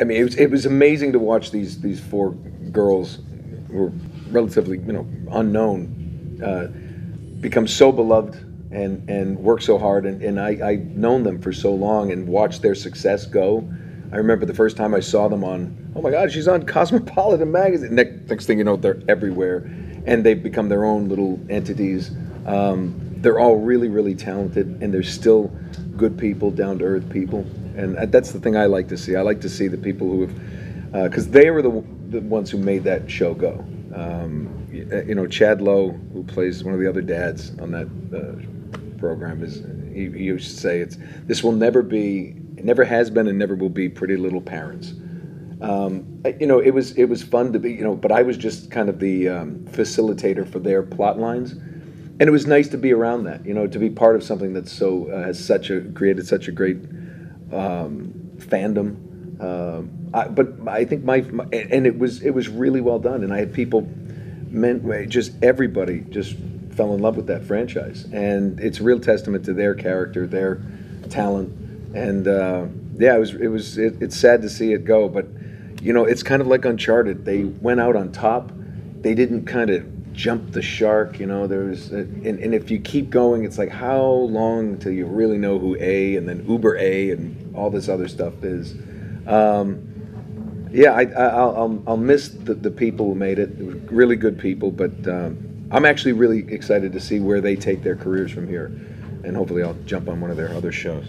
I mean, it was amazing to watch these four girls who were relatively, unknown, become so beloved and work so hard. And I've known them for so long and watched their success go. I remember the first time I saw them on, oh my God, she's on Cosmopolitan magazine. Next thing you know, they're everywhere. And they've become their own little entities. They're all really, really talented, and they're still good people, down-to-earth people. And that's the thing I like to see. I like to see the people who have, because they were the ones who made that show go. Chad Lowe, who plays one of the other dads on that program, he used to say, this will never be, it never has been and never will be Pretty Little Parents. It was fun to be, but I was just kind of the facilitator for their plot lines. And it was nice to be around that, to be part of something that's so, created such a great fandom. But I think and it was really well done. And I had everybody just fell in love with that franchise. And it's a real testament to their character, their talent. And it's sad to see it go, but it's kind of like Uncharted. They went out on top. They didn't kind of jump the shark, and if you keep going, it's like, how long till you really know who A and then Uber A and all this other stuff is. I'll miss the people who made it. They were really good people, but I'm actually really excited to see where they take their careers from here, and hopefully I'll jump on one of their other shows.